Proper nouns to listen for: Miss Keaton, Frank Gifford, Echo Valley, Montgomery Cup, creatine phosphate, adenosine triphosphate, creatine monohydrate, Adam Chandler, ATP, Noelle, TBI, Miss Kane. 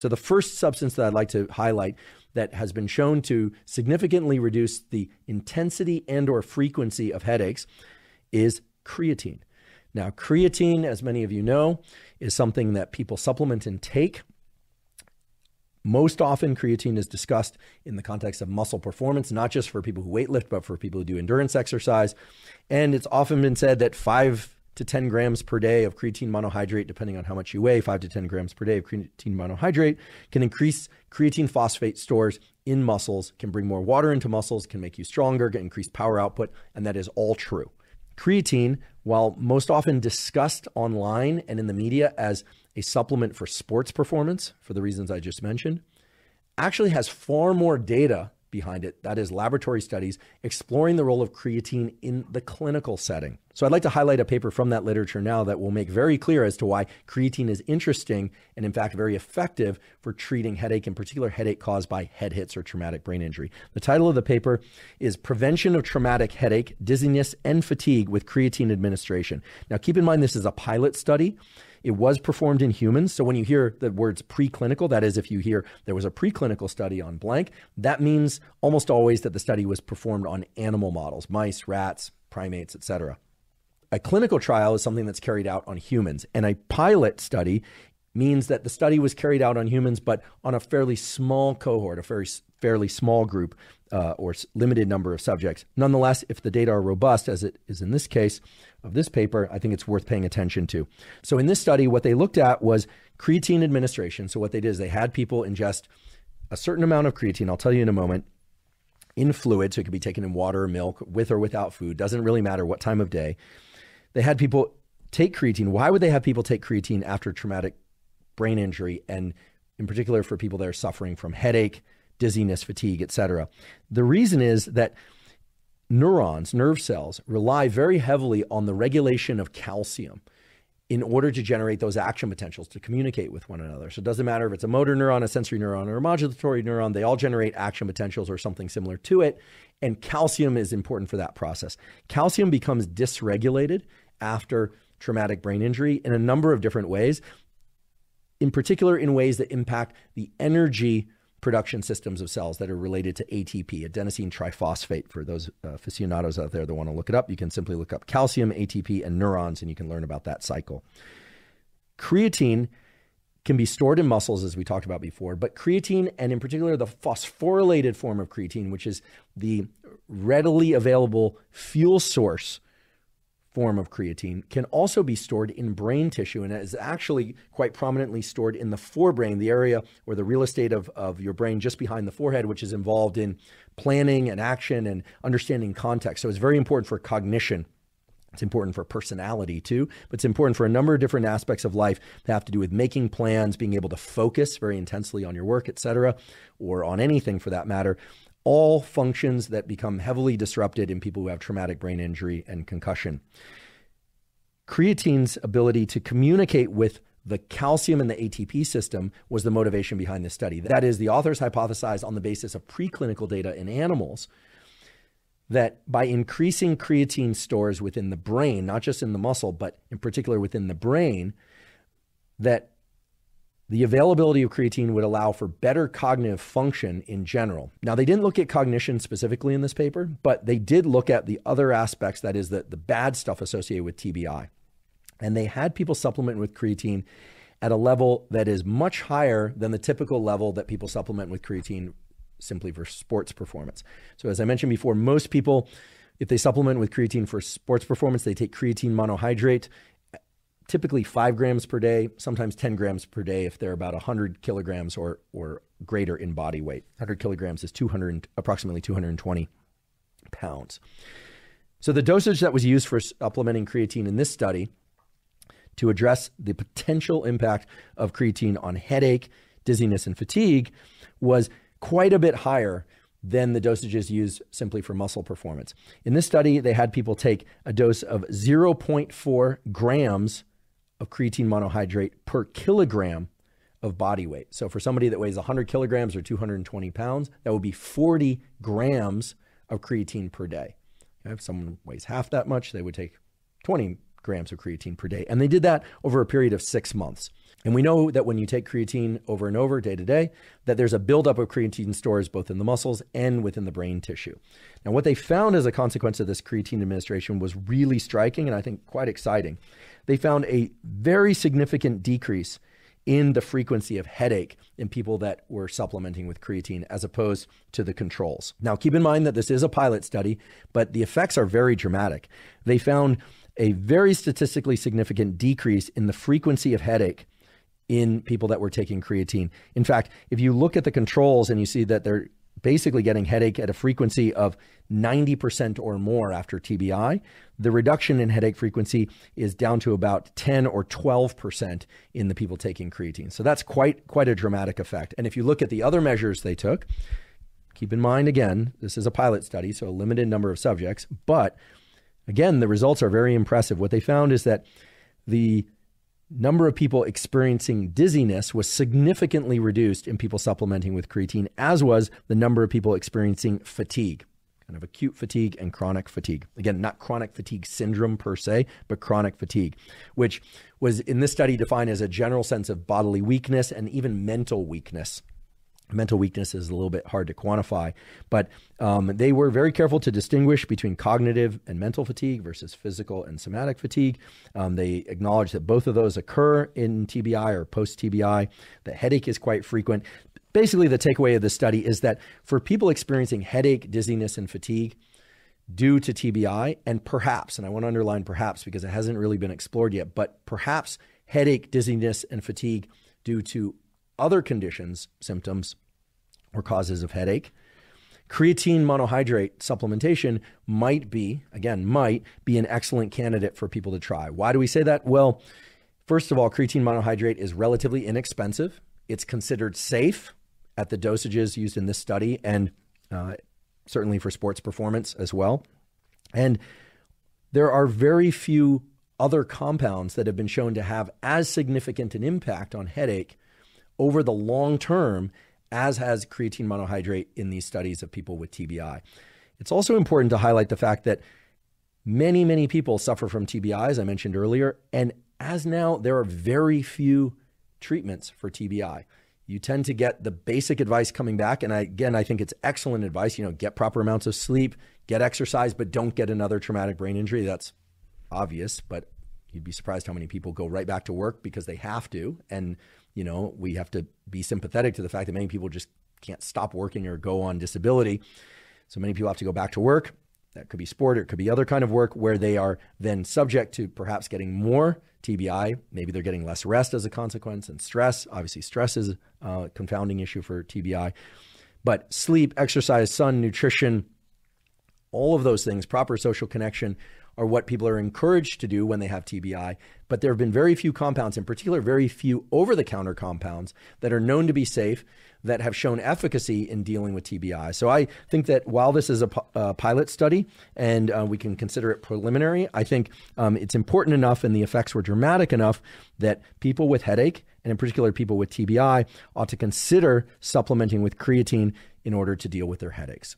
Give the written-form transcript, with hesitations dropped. So the first substance that I'd like to highlight that has been shown to significantly reduce the intensity and or frequency of headaches is creatine. Now, creatine, as many of you know, is something that people supplement and take. Most often, creatine is discussed in the context of muscle performance, not just for people who weightlift, but for people who do endurance exercise. And it's often been said that 5 to 10 grams per day of creatine monohydrate, depending on how much you weigh, 5 to 10 grams per day of creatine monohydrate can increase creatine phosphate stores in muscles, can bring more water into muscles, can make you stronger, get increased power output, and that is all true. Creatine, while most often discussed online and in the media as a supplement for sports performance, for the reasons I just mentioned, actually has far more data behind it. That is laboratory studies exploring the role of creatine in the clinical setting. So I'd like to highlight a paper from that literature now that will make very clear as to why creatine is interesting and in fact very effective for treating headache, in particular headache caused by head hits or traumatic brain injury. The title of the paper is Prevention of Traumatic Headache, Dizziness, and Fatigue with Creatine Administration. Now keep in mind this is a pilot study. It was performed in humans. So when you hear the words preclinical, that is, if you hear there was a preclinical study on blank, that means almost always that the study was performed on animal models, mice, rats, primates, etc. A clinical trial is something that's carried out on humans. And a pilot study means that the study was carried out on humans, but on a fairly small cohort, a fairly small group or limited number of subjects. Nonetheless, if the data are robust, as it is in this case of this paper, I think it's worth paying attention to. So in this study, what they looked at was creatine administration. So what they did is they had people ingest a certain amount of creatine, I'll tell you in a moment, in fluid, so it could be taken in water or milk, with or without food, doesn't really matter what time of day. They had people take creatine. Why would they have people take creatine after traumatic brain injury, and in particular for people that are suffering from headache, dizziness, fatigue, etc.? The reason is that neurons, nerve cells, rely very heavily on the regulation of calcium in order to generate those action potentials to communicate with one another. So it doesn't matter if it's a motor neuron, a sensory neuron, or a modulatory neuron, they all generate action potentials or something similar to it. And calcium is important for that process. Calcium becomes dysregulated after traumatic brain injury in a number of different ways, in particular in ways that impact the energy production systems of cells that are related to ATP, adenosine triphosphate. For those aficionados out there that want to look it up, you can simply look up calcium, ATP, and neurons, and you can learn about that cycle. Creatine can be stored in muscles, as we talked about before, but creatine, and in particular the phosphorylated form of creatine, which is the readily available fuel source form of creatine, can also be stored in brain tissue, and is actually quite prominently stored in the forebrain, the area or the real estate of your brain just behind the forehead, which is involved in planning and action and understanding context. So it's very important for cognition. It's important for personality too, but it's important for a number of different aspects of life that have to do with making plans, being able to focus very intensely on your work, etc., or on anything for that matter. All functions that become heavily disrupted in people who have traumatic brain injury and concussion. Creatine's ability to communicate with the calcium and the ATP system was the motivation behind this study. That is, the authors hypothesized on the basis of preclinical data in animals that by increasing creatine stores within the brain, not just in the muscle, but in particular within the brain, that the availability of creatine would allow for better cognitive function in general. Now, they didn't look at cognition specifically in this paper, but they did look at the other aspects, that is the bad stuff associated with TBI. And they had people supplement with creatine at a level that is much higher than the typical level that people supplement with creatine simply for sports performance. So as I mentioned before, most people, if they supplement with creatine for sports performance, they take creatine monohydrate, typically 5 grams per day, sometimes 10 grams per day if they're about 100 kilograms or greater in body weight. 100 kilograms is approximately 220 pounds. So the dosage that was used for supplementing creatine in this study to address the potential impact of creatine on headache, dizziness, and fatigue was quite a bit higher than the dosages used simply for muscle performance. In this study, they had people take a dose of 0.4 grams of creatine monohydrate per kilogram of body weight. So for somebody that weighs 100 kilograms or 220 pounds, that would be 40 grams of creatine per day. Okay, if someone weighs half that much, they would take 20 grams of creatine per day. And they did that over a period of 6 months. And we know that when you take creatine over and over day to day, that there's a buildup of creatine stores both in the muscles and within the brain tissue. Now, what they found as a consequence of this creatine administration was really striking and I think quite exciting. They found a very significant decrease in the frequency of headache in people that were supplementing with creatine as opposed to the controls. Now, keep in mind that this is a pilot study, but the effects are very dramatic. They found a very statistically significant decrease in the frequency of headache in people that were taking creatine. In fact, if you look at the controls and you see that they're basically getting headache at a frequency of 90% or more after TBI, the reduction in headache frequency is down to about 10 or 12% in the people taking creatine. So that's quite a dramatic effect. And if you look at the other measures they took, keep in mind, again, this is a pilot study, so a limited number of subjects, but again, the results are very impressive. What they found is that the number of people experiencing dizziness was significantly reduced in people supplementing with creatine, as was the number of people experiencing fatigue, kind of acute fatigue and chronic fatigue. Again, not chronic fatigue syndrome per se, but chronic fatigue, which was in this study defined as a general sense of bodily weakness and even mental weakness. Mental weakness is a little bit hard to quantify, but they were very careful to distinguish between cognitive and mental fatigue versus physical and somatic fatigue. They acknowledge that both of those occur in TBI or post-TBI. The headache is quite frequent. Basically, the takeaway of this study is that for people experiencing headache, dizziness, and fatigue due to TBI, and perhaps, and I want to underline perhaps because it hasn't really been explored yet, but perhaps headache, dizziness, and fatigue due to other conditions, symptoms, or causes of headache, creatine monohydrate supplementation might be, again, might be an excellent candidate for people to try. Why do we say that? Well, first of all, creatine monohydrate is relatively inexpensive. It's considered safe at the dosages used in this study and certainly for sports performance as well. And there are very few other compounds that have been shown to have as significant an impact on headache over the long term, as has creatine monohydrate in these studies of people with TBI. It's also important to highlight the fact that many, many people suffer from TBI, as I mentioned earlier, and as now there are very few treatments for TBI. You tend to get the basic advice coming back, and I think it's excellent advice, you know, get proper amounts of sleep, get exercise, but don't get another traumatic brain injury. That's obvious, but you'd be surprised how many people go right back to work because they have to. And you know, we have to be sympathetic to the fact that many people just can't stop working or go on disability. So many people have to go back to work. That could be sport or it could be other kind of work where they are then subject to perhaps getting more TBI. Maybe they're getting less rest as a consequence, and stress. Obviously, stress is a confounding issue for TBI. But sleep, exercise, sun, nutrition, all of those things, proper social connection, are what people are encouraged to do when they have TBI, but there have been very few compounds, in particular, very few over-the-counter compounds that are known to be safe that have shown efficacy in dealing with TBI. So I think that while this is a pilot study and we can consider it preliminary, I think it's important enough and the effects were dramatic enough that people with headache, and in particular people with TBI, ought to consider supplementing with creatine in order to deal with their headaches.